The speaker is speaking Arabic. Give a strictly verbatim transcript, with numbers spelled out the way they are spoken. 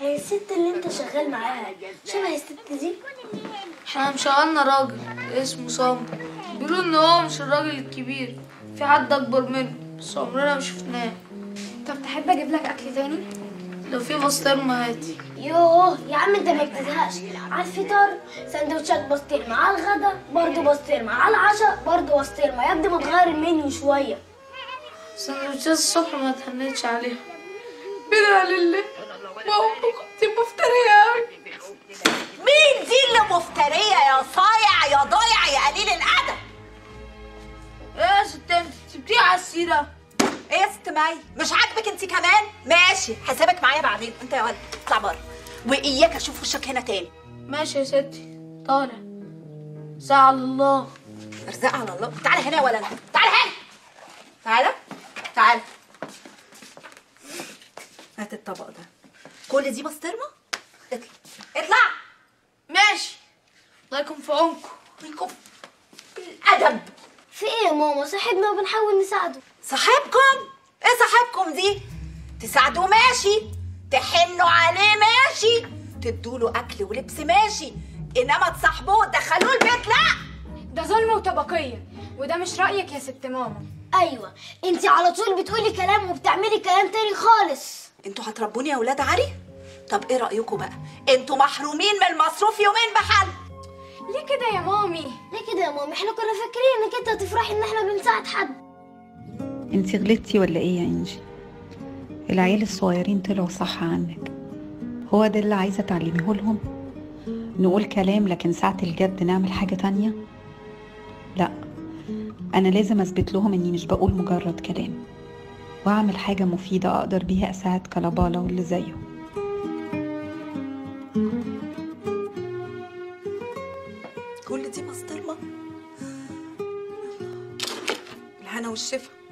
هي الست اللي انت شغال معاها شبه الست دي؟ احنا مشغلنا راجل اسمه صامت، بيقولوا ان هو مش الراجل الكبير، في حد اكبر منه بس عمرنا ما شفناه. طب تحب اجيب لك اكل تاني؟ لو في بسطرمه هاتي. يوه يا عم انت ما بتزهقش، على الفطار سندوتشات بسطرمه، على الغدا برضه بسطرمه، على العشاء برضه بسطرمه، يا ابني ما تغير المنيو شويه. سندوتشات الصبح ما اتهنيتش عليها. بدعا لله ماما كنت مفتريه قوي. مين دي اللي مفتريه يا صايع يا ضايع يا قليل الادب؟ ايه يا ست انت سبتيه على السيره؟ ايه يا ست مي؟ مش عاجبك انت كمان؟ ماشي حسابك معايا بعدين، انت يا ولد اطلع بره واياك اشوف وشك هنا تاني. ماشي يا ستي طالع. ارزقها على الله. ارزقها على الله. تعالى هنا يا ولد، تعالى هنا. تعالى تعالى هات الطبق ده. كل دي بسطرمه؟ اطلع اطلع. ماشي الله يكون في عونكم. الله يكون الادب. في ايه يا ماما؟ صاحبنا وبنحاول نساعده. صاحبكم؟ ايه صاحبكم دي؟ تساعدوه ماشي، تحنوا عليه ماشي، تدوا له اكل ولبس ماشي، انما تصاحبوه وتدخلوه البيت لا. ده ظلم وطبقيه، وده مش رايك يا ست ماما؟ ايوه، انت على طول بتقولي كلام وبتعملي كلام تاني خالص. انتوا هتربوني يا ولاد عري؟ طب ايه رايكم بقى؟ انتوا محرومين من المصروف يومين بحال. ليه كده يا مامي؟ ليه كده يا مامي؟ احنا كنا فاكرين انك انت هتفرحي ان احنا بنساعد حد. انتي غلطتي ولا ايه يا انجي؟ العيال الصغيرين طلعوا صح عنك، هو ده اللي عايزه تعلميه لهم؟ نقول كلام لكن ساعه الجد نعمل حاجه تانيه؟ لا، انا لازم اثبت لهم اني مش بقول مجرد كلام، واعمل حاجه مفيده اقدر بيها اساعد كلباله واللي زيه. كل دي بسطرمه؟ الهنا والشفا.